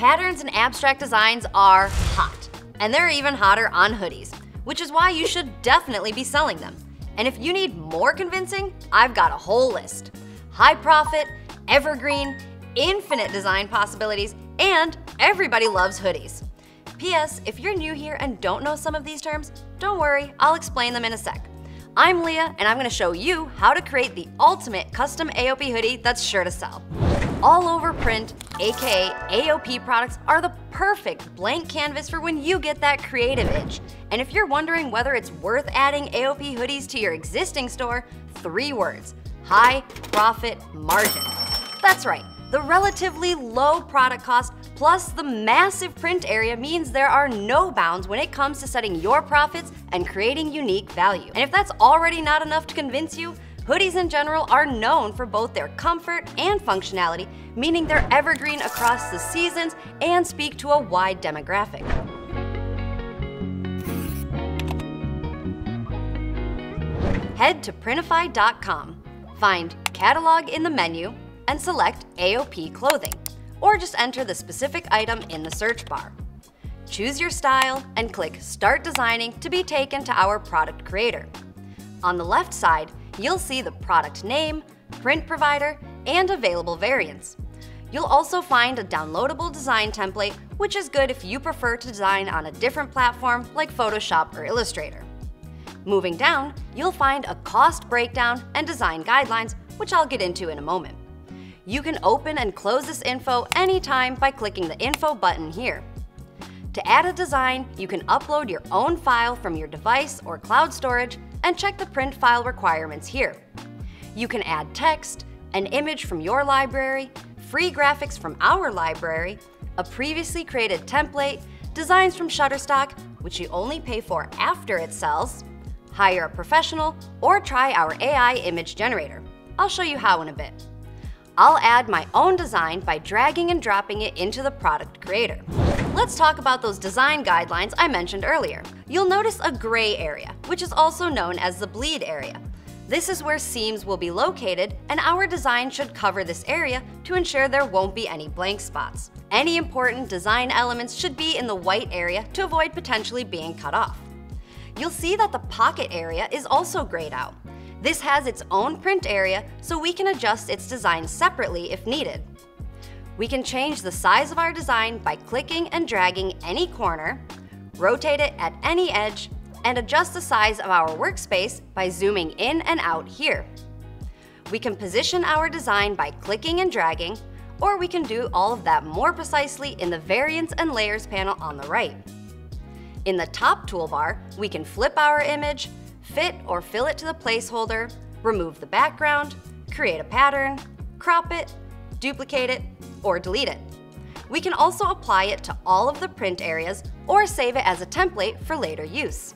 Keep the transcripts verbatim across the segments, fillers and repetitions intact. Patterns and abstract designs are hot, and they're even hotter on hoodies, which is why you should definitely be selling them. And if you need more convincing, I've got a whole list. High profit, evergreen, infinite design possibilities, and everybody loves hoodies. P S. If you're new here and don't know some of these terms, don't worry, I'll explain them in a sec. I'm Leah, and I'm gonna show you how to create the ultimate custom A O P hoodie that's sure to sell. All over print, aka A O P products, are the perfect blank canvas for when you get that creative itch. And if you're wondering whether it's worth adding A O P hoodies to your existing store, three words: high profit margin. That's right, the relatively low product cost plus the massive print area means there are no bounds when it comes to setting your profits and creating unique value. And if that's already not enough to convince you, hoodies in general are known for both their comfort and functionality, meaning they're evergreen across the seasons and speak to a wide demographic. Head to Printify dot com, find Catalog in the menu, and select A O P clothing, or just enter the specific item in the search bar. Choose your style and click Start Designing to be taken to our product creator. On the left side, you'll see the product name, print provider, and available variants. You'll also find a downloadable design template, which is good if you prefer to design on a different platform like Photoshop or Illustrator. Moving down, you'll find a cost breakdown and design guidelines, which I'll get into in a moment. You can open and close this info anytime by clicking the Info button here. To add a design, you can upload your own file from your device or cloud storage and check the print file requirements here. You can add text, an image from your library, free graphics from our library, a previously created template, designs from Shutterstock, which you only pay for after it sells, hire a professional, or try our A I image generator. I'll show you how in a bit. I'll add my own design by dragging and dropping it into the product creator. Let's talk about those design guidelines I mentioned earlier. You'll notice a gray area, which is also known as the bleed area. This is where seams will be located, and our design should cover this area to ensure there won't be any blank spots. Any important design elements should be in the white area to avoid potentially being cut off. You'll see that the pocket area is also grayed out. This has its own print area, so we can adjust its design separately if needed. We can change the size of our design by clicking and dragging any corner, rotate it at any edge, and adjust the size of our workspace by zooming in and out here. We can position our design by clicking and dragging, or we can do all of that more precisely in the Variants and Layers panel on the right. In the top toolbar, we can flip our image, fit or fill it to the placeholder, remove the background, create a pattern, crop it, duplicate it, or delete it. We can also apply it to all of the print areas or save it as a template for later use.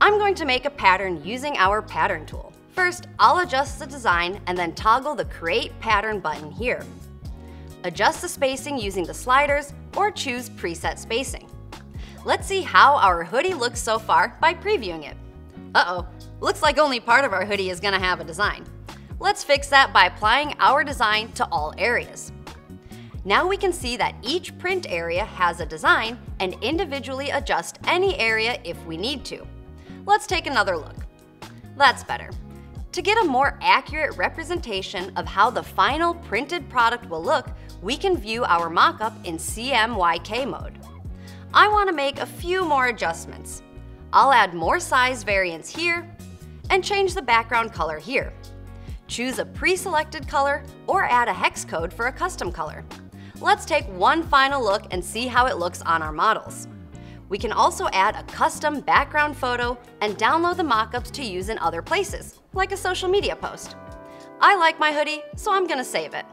I'm going to make a pattern using our pattern tool. First, I'll adjust the design and then toggle the Create Pattern button here. Adjust the spacing using the sliders or choose preset spacing. Let's see how our hoodie looks so far by previewing it. Uh-oh, looks like only part of our hoodie is gonna have a design. Let's fix that by applying our design to all areas. Now we can see that each print area has a design and individually adjust any area if we need to. Let's take another look. That's better. To get a more accurate representation of how the final printed product will look, we can view our mockup in C M Y K mode. I want to make a few more adjustments. I'll add more size variants here and change the background color here. Choose a pre-selected color or add a hex code for a custom color. Let's take one final look and see how it looks on our models. We can also add a custom background photo and download the mockups to use in other places, like a social media post. I like my hoodie, so I'm gonna save it.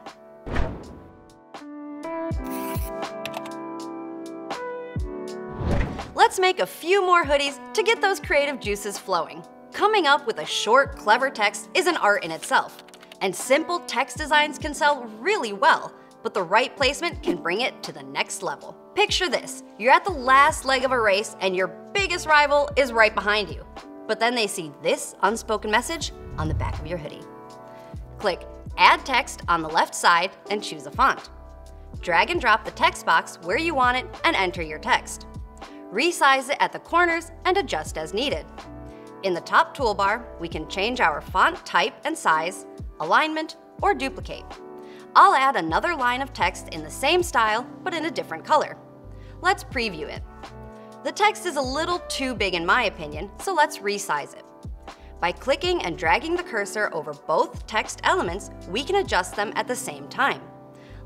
Let's make a few more hoodies to get those creative juices flowing. Coming up with a short, clever text is an art in itself, and simple text designs can sell really well, but the right placement can bring it to the next level. Picture this, you're at the last leg of a race and your biggest rival is right behind you, but then they see this unspoken message on the back of your hoodie. Click Add Text on the left side and choose a font. Drag and drop the text box where you want it and enter your text. Resize it at the corners and adjust as needed. In the top toolbar, we can change our font type and size, alignment, or duplicate. I'll add another line of text in the same style but in a different color. Let's preview it. The text is a little too big in my opinion, so let's resize it. By clicking and dragging the cursor over both text elements, we can adjust them at the same time.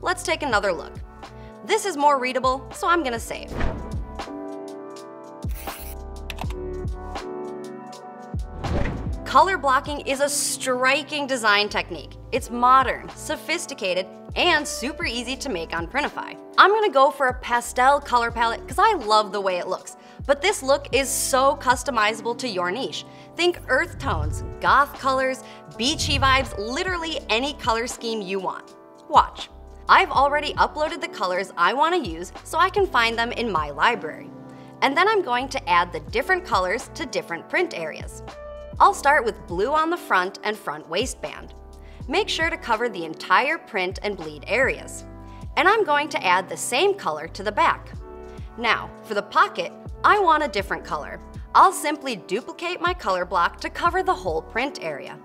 Let's take another look. This is more readable, so I'm gonna save. Color blocking is a striking design technique. It's modern, sophisticated, and super easy to make on Printify. I'm gonna go for a pastel color palette because I love the way it looks, but this look is so customizable to your niche. Think earth tones, goth colors, beachy vibes, literally any color scheme you want. Watch. I've already uploaded the colors I wanna use so I can find them in my library. And then I'm going to add the different colors to different print areas. I'll start with blue on the front and front waistband. Make sure to cover the entire print and bleed areas. And I'm going to add the same color to the back. Now, for the pocket, I want a different color. I'll simply duplicate my color block to cover the whole print area.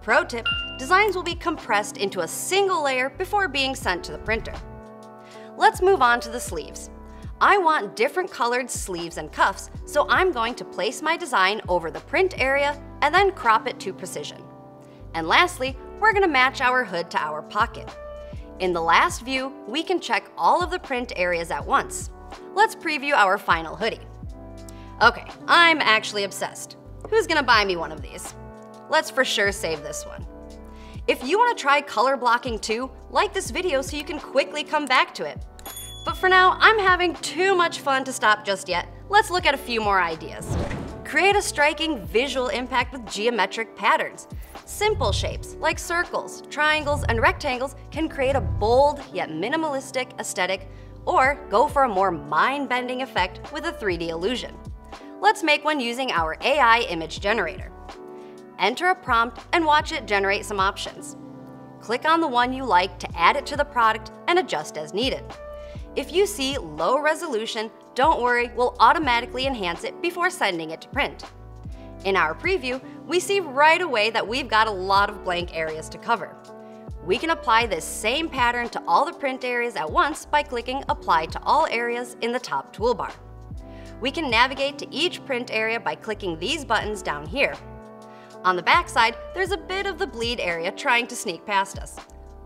Pro tip, designs will be compressed into a single layer before being sent to the printer. Let's move on to the sleeves. I want different colored sleeves and cuffs, so I'm going to place my design over the print area and then crop it to precision. And lastly, we're gonna match our hood to our pocket. In the last view, we can check all of the print areas at once. Let's preview our final hoodie. Okay, I'm actually obsessed. Who's gonna buy me one of these? Let's for sure save this one. If you wanna try color blocking too, like this video so you can quickly come back to it. But for now, I'm having too much fun to stop just yet. Let's look at a few more ideas. Create a striking visual impact with geometric patterns. Simple shapes like circles, triangles, and rectangles can create a bold yet minimalistic aesthetic, or go for a more mind-bending effect with a three D illusion. Let's make one using our A I image generator. Enter a prompt and watch it generate some options. Click on the one you like to add it to the product and adjust as needed. If you see low resolution, don't worry, we'll automatically enhance it before sending it to print. In our preview, we see right away that we've got a lot of blank areas to cover. We can apply this same pattern to all the print areas at once by clicking Apply to All Areas in the top toolbar. We can navigate to each print area by clicking these buttons down here. On the backside, there's a bit of the bleed area trying to sneak past us.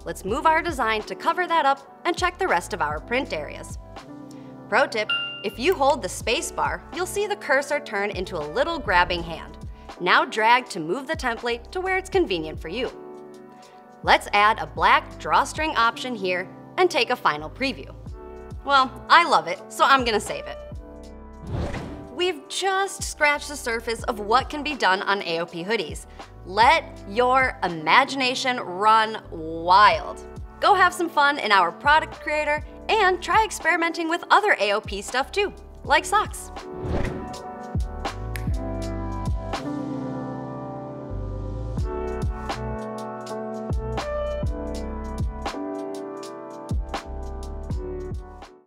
Let's move our design to cover that up and check the rest of our print areas. Pro tip, if you hold the space bar, you'll see the cursor turn into a little grabbing hand. Now drag to move the template to where it's convenient for you. Let's add a black drawstring option here and take a final preview. Well, I love it, so I'm gonna save it. We've just scratched the surface of what can be done on A O P hoodies. Let your imagination run wild. Go have some fun in our product creator and try experimenting with other A O P stuff too, like socks.